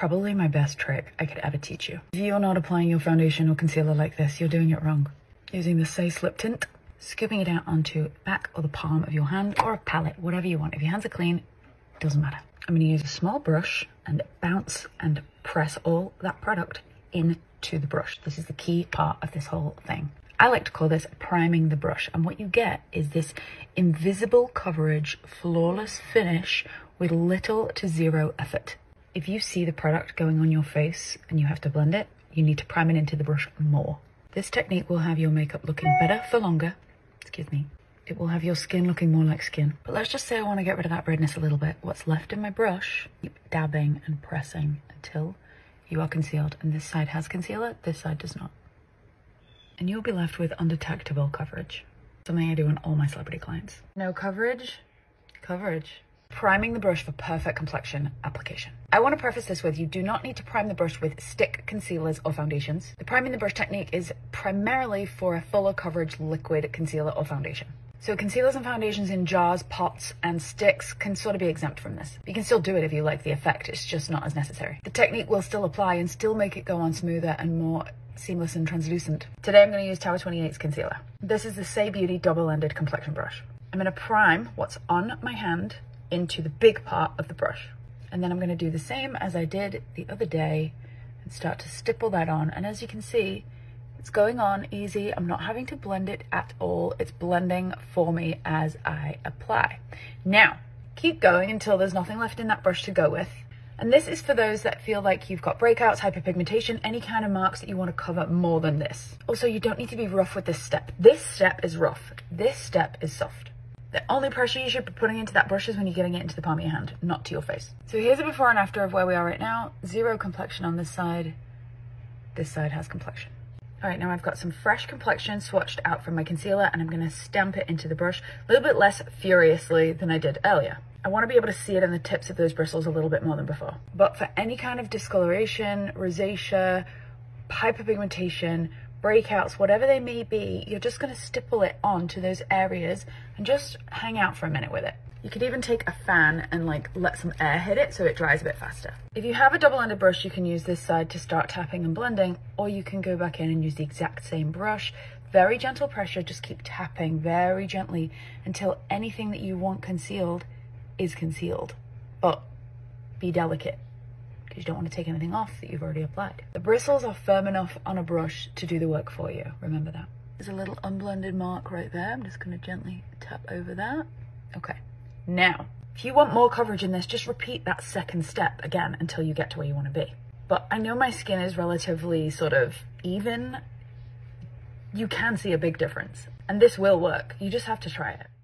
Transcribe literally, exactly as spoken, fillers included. probably my best trick I could ever teach you. If you're not applying your foundation or concealer like this, you're doing it wrong. Using the Saie Slip Tint, scooping it out onto the back or the palm of your hand or a palette, whatever you want. If your hands are clean, doesn't matter. I'm going to use a small brush and bounce and press all that product into the brush. This is the key part of this whole thing. I like to call this priming the brush, and what you get is this invisible coverage, flawless finish with little to zero effort. If you see the product going on your face and you have to blend it, you need to prime it into the brush more. This technique will have your makeup looking better for longer. Excuse me. It will have your skin looking more like skin. But let's just say I want to get rid of that redness a little bit. What's left in my brush, keep dabbing and pressing until you are concealed. And this side has concealer, this side does not. And you'll be left with undetectable coverage. Something I do on all my celebrity clients. No coverage, coverage. Priming the brush for perfect complexion application. I want to preface this with, you do not need to prime the brush with stick concealers or foundations. The priming the brush technique is primarily for a fuller coverage liquid concealer or foundation. So concealers and foundations in jars, pots, and sticks can sort of be exempt from this. You can still do it if you like the effect, it's just not as necessary. The technique will still apply and still make it go on smoother and more seamless and translucent. Today I'm going to use Tower twenty-eight's concealer. This is the Saie Beauty double-ended complexion brush. I'm going to prime what's on my hand into the big part of the brush. And then I'm going to do the same as I did the other day and start to stipple that on. And as you can see, it's going on easy. I'm not having to blend it at all. It's blending for me as I apply. Now, keep going until there's nothing left in that brush to go with. And this is for those that feel like you've got breakouts, hyperpigmentation, any kind of marks that you want to cover more than this. Also, you don't need to be rough with this step. This step is rough. This step is soft. The only pressure you should be putting into that brush is when you're getting it into the palm of your hand, not to your face. So here's a before and after of where we are right now. Zero complexion on this side. This side has complexion. All right, now I've got some fresh complexion swatched out from my concealer, and I'm gonna stamp it into the brush a little bit less furiously than I did earlier. I wanna be able to see it in the tips of those bristles a little bit more than before. But for any kind of discoloration, rosacea, hyperpigmentation, breakouts, whatever they may be, you're just going to stipple it onto those areas and just hang out for a minute with it. You could even take a fan and like let some air hit it so it dries a bit faster. If you have a double-ended brush, you can use this side to start tapping and blending, or you can go back in and use the exact same brush. Very gentle pressure, just keep tapping very gently until anything that you want concealed is concealed. But be delicate, because you don't want to take anything off that you've already applied. The bristles are firm enough on a brush to do the work for you, remember that. There's a little unblended mark right there. I'm just gonna gently tap over that. Okay, now, if you want more coverage in this, just repeat that second step again until you get to where you wanna be. But I know my skin is relatively sort of even. You can see a big difference, and this will work. You just have to try it.